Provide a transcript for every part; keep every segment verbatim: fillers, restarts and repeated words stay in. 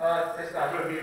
uh, c'est la journée.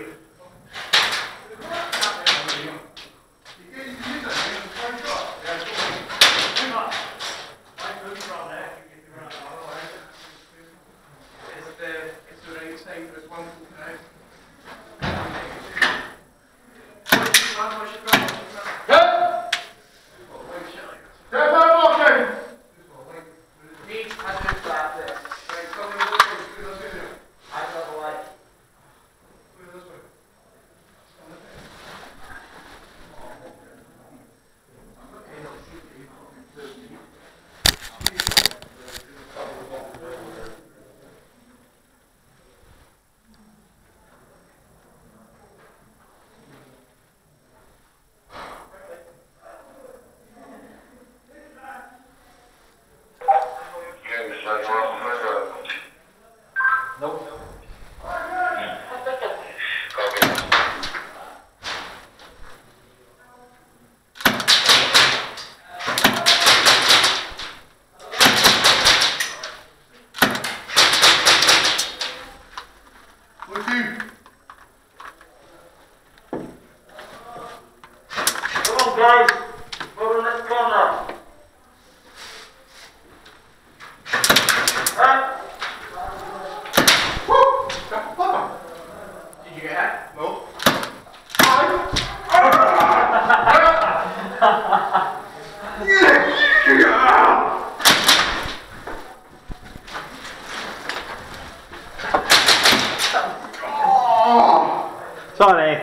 Sorry.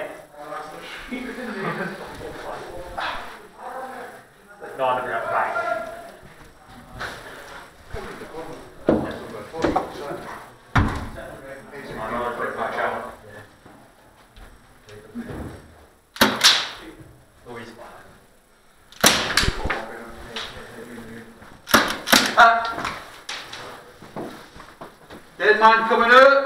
No, I'm not back. Dead man coming up.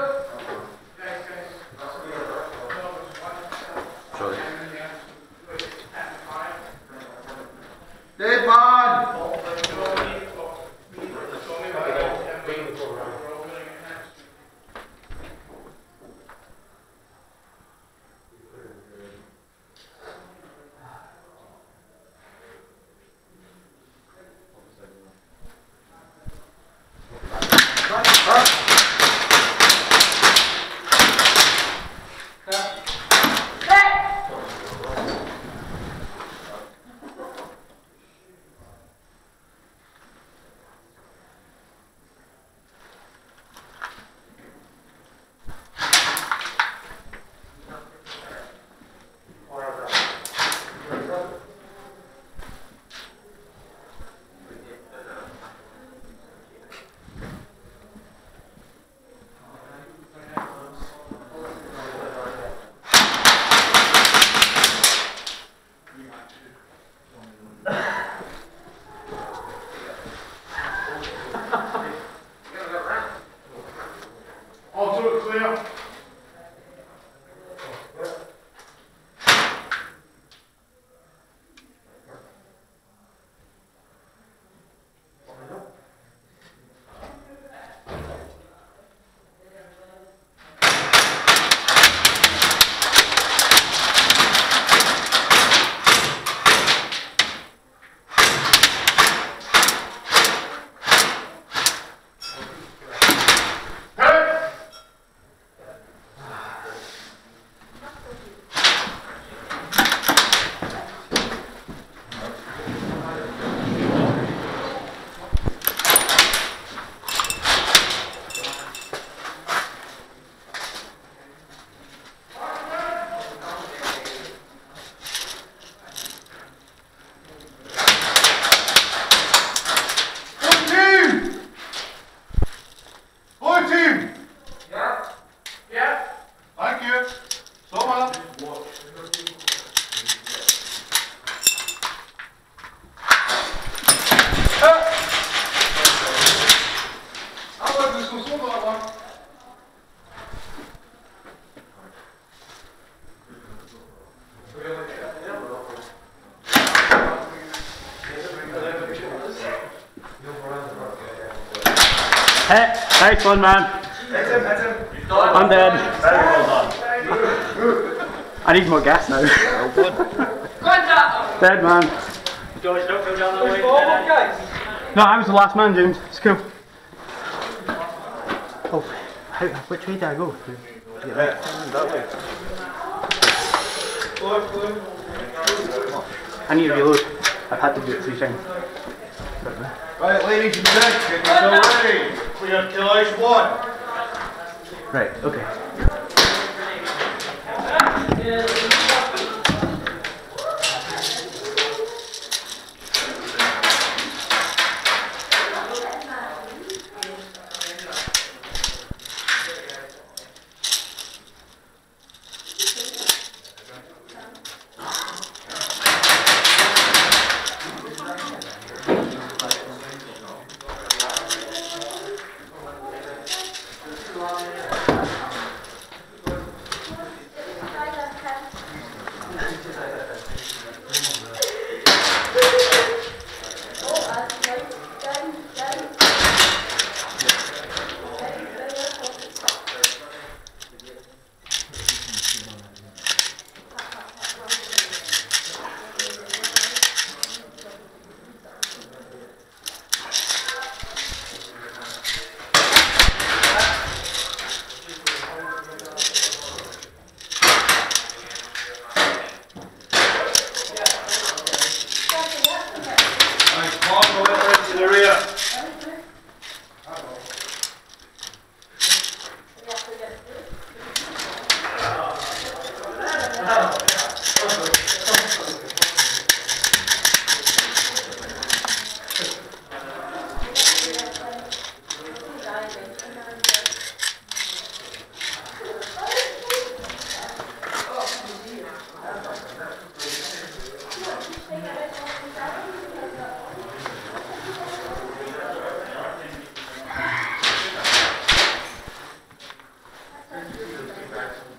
Hey, nice one, man. That's him, that's him. I'm dead. I need more gas now. Dead man. George, don't go down the way. No, I was the last man, James. It's cool. Oh, how, which way did I go? Yeah, that way. I need to reload. I've had to do it three times. Right, ladies and gentlemen, get ready. We are till ice one. Right, okay. Thank you.